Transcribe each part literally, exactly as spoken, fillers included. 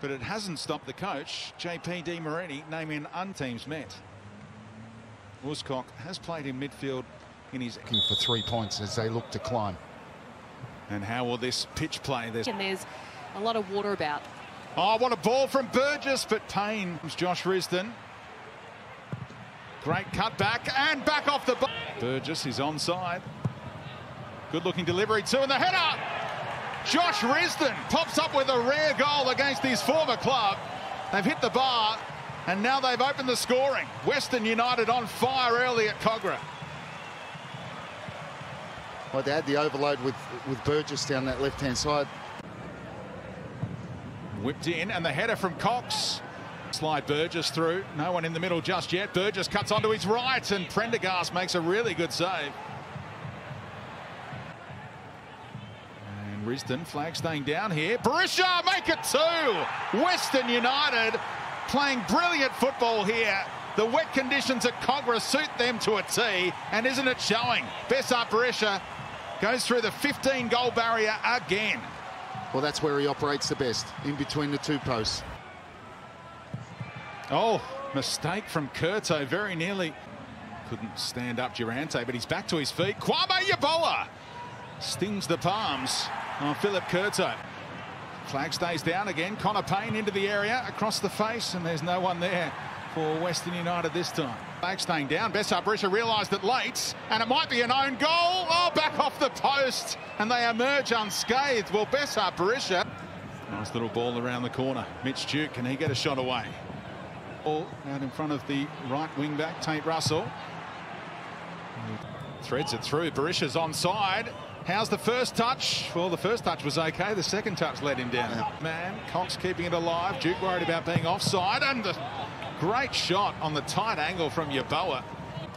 But it hasn't stopped the coach, J P Di Marini, naming unteams met. Wooscock has played in midfield in his... Looking for three points as they look to climb. And how will this pitch play? There's, and there's a lot of water about. Oh, what a ball from Burgess, but Payne. Josh Risdon. Great cutback and back off the ball. Burgess is onside. Good-looking delivery too, and the header! Josh Risdon pops up with a rare goal against his former club. They've hit the bar, and now they've opened the scoring. Western United on fire early at Cogra. Well, they had the overload with, with Burgess down that left-hand side. Whipped in, and the header from Cox. Slide Burgess through. No one in the middle just yet. Burgess cuts onto his right, and Prendergast makes a really good save. And Risdon, flag staying down here. Berisha make it two! Western United playing brilliant football here. The wet conditions at Cogra suit them to a T, and isn't it showing? Besart Berisha goes through the fifteen goal barrier again. Well, that's where he operates the best, in between the two posts. Oh, mistake from Kurto, very nearly. Couldn't stand up Durante, but he's back to his feet. Kwame Yeboah stings the palms on Philip Kurto. Flag stays down again. Connor Payne into the area, across the face, and there's no one there for Western United this time. Flag staying down. Besart Berisha realised it late, and it might be an own goal. Oh, back off the post, and they emerge unscathed. Well, Besart Berisha. Nice little ball around the corner. Mitch Duke, can he get a shot away? Ball out in front of the right wing back, Tate Russell. Threads it through. Berisha's onside. How's the first touch? Well, the first touch was okay. The second touch let him down. Yeah. Man, Cox keeping it alive. Duke worried about being offside, and the great shot on the tight angle from Yeboah.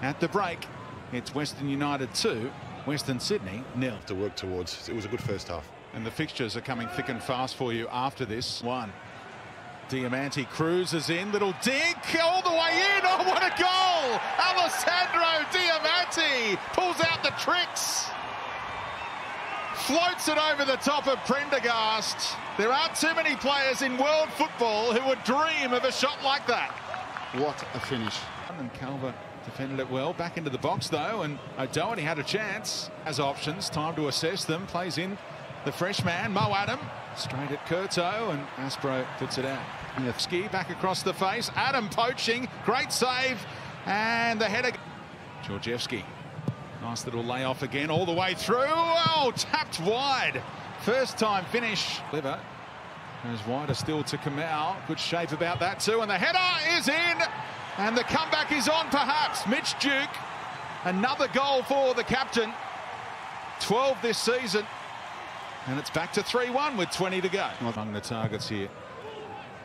At the break, it's Western United two, Western Sydney nil. To work towards. It was a good first half. And the fixtures are coming thick and fast for you after this one. Diamanti cruises in, little dig, all the way in. Oh, what a goal! Alessandro Diamanti pulls out the tricks. Floats it over the top of Prendergast. There aren't too many players in world football who would dream of a shot like that. What a finish. And Calvert defended it well. Back into the box, though, and O'Doherty had a chance. Has options, time to assess them. Plays in the freshman, Mo Adam. Straight at Kurto, and Aspro puts it out. Ski back across the face. Adam poaching. Great save. And the header. Georgievski. Nice little layoff again, all the way through. Oh, tapped wide. First time finish. Liver goes wider still to Kamau. Good shape about that too. And the header is in. And the comeback is on perhaps. Mitch Duke. Another goal for the captain. twelve this season. And it's back to three one with twenty to go. Among the targets here.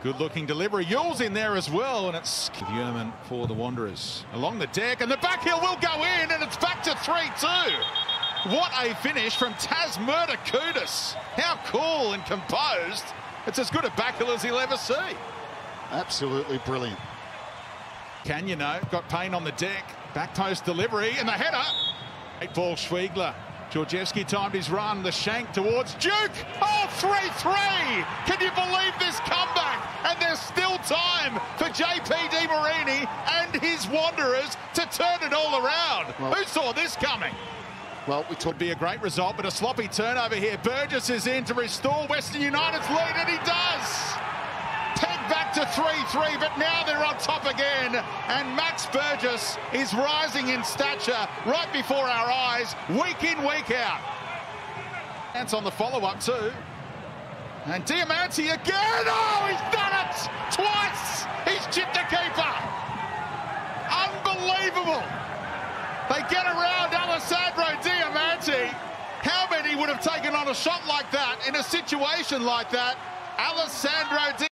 Good-looking delivery. Yule's in there as well, and it's Yeoman for the Wanderers. Along the deck, and the back heel will go in, and it's back to three two. What a finish from Tass Mourdoukoutas. How cool and composed. It's as good a back heel as he'll ever see. Absolutely brilliant. Can you know? Got Payne on the deck. Back post delivery, and the header. Eight ball, Schwiegler. Georgievski timed his run, the shank towards Duke. Oh, three three! Can you believe this comeback? And there's still time for J P Di Marini and his Wanderers to turn it all around. Well, who saw this coming? Well, it would be a great result, but a sloppy turnover here. Burgess is in to restore Western United's lead, and he does! Pegged back to three three, but now they're on top again. And Max Burgess is rising in stature right before our eyes, week in, week out. That's on the follow-up too. And Diamanti again! Oh, he's done it! Twice! He's chipped the keeper! Unbelievable! They get around Alessandro Diamanti. How many would have taken on a shot like that in a situation like that? Alessandro Diamanti.